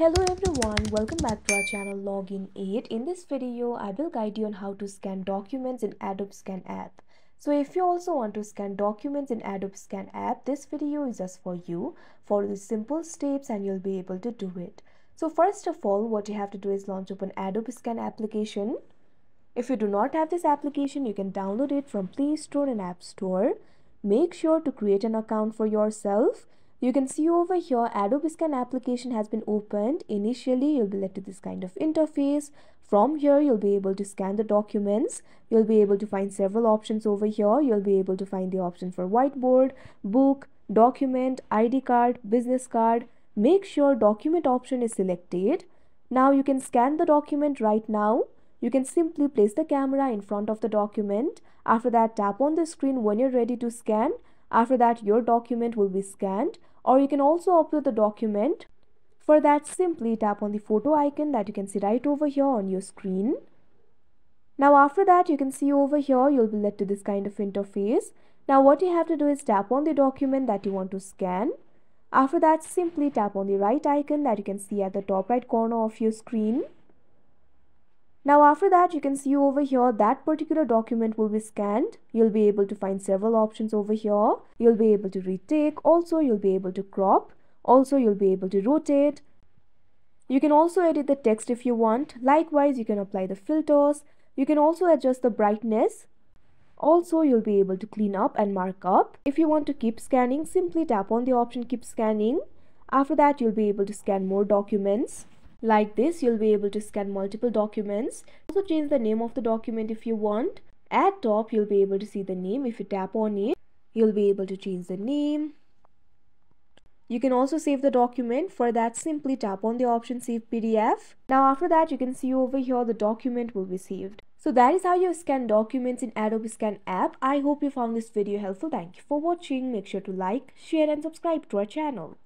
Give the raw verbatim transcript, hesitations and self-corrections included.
Hello everyone, welcome back to our channel Login Aid. In this video, I will guide you on how to scan documents in Adobe Scan app. So if you also want to scan documents in Adobe Scan app, this video is just for you. Follow the simple steps and you'll be able to do it. So first of all, what you have to do is launch open Adobe Scan application. If you do not have this application, you can download it from Play Store and App Store. Make sure to create an account for yourself. You can see over here, Adobe Scan application has been opened. Initially, you'll be led to this kind of interface. From here, you'll be able to scan the documents. You'll be able to find several options over here. You'll be able to find the option for whiteboard, book, document, I D card, business card. Make sure document option is selected. Now you can scan the document right now. You can simply place the camera in front of the document. After that, tap on the screen when you're ready to scan. After that, your document will be scanned, or you can also upload the document. For that, simply tap on the photo icon that you can see right over here on your screen. Now after that, you can see over here, you'll be led to this kind of interface. Now what you have to do is tap on the document that you want to scan. After that, simply tap on the right icon that you can see at the top right corner of your screen. Now after that, you can see over here that particular document will be scanned. You'll be able to find several options over here. You'll be able to retake. Also, you'll be able to crop. Also, you'll be able to rotate. You can also edit the text if you want. Likewise, you can apply the filters. You can also adjust the brightness. Also, you'll be able to clean up and mark up. If you want to keep scanning, simply tap on the option keep scanning. After that, you'll be able to scan more documents. Like this, you'll be able to scan multiple documents. Also change the name of the document if you want. At top, you'll be able to see the name. If you tap on it, you'll be able to change the name. You can also save the document. For that, simply tap on the option save P D F. Now after that, you can see over here the document will be saved. So that is how you scan documents in Adobe Scan app. I hope you found this video helpful. Thank you for watching. Make sure to like, share and subscribe to our channel.